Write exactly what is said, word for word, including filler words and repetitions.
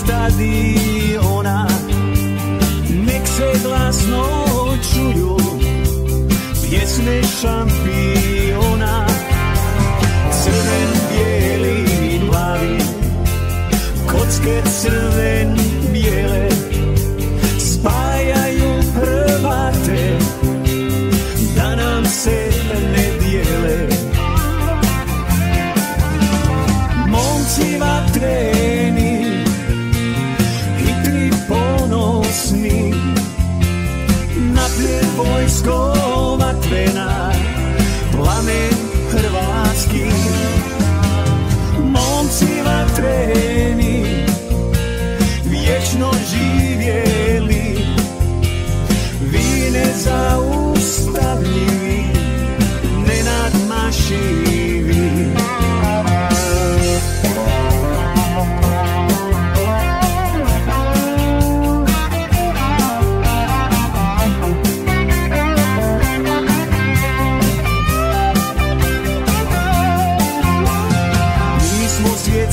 stadiona, nek se glasno čuju pjesme šampiona. Crven, bijeli i plavi, kocke crven, bijele, spajaju prvate, da nam se ne dijele. Momci vatreni, hitri, ponosni, naprijed vojsko vatrena, plamen hrvatski. Momci vatreni, vječno živjeli, vi nezaustavljivi, nenadmašivi.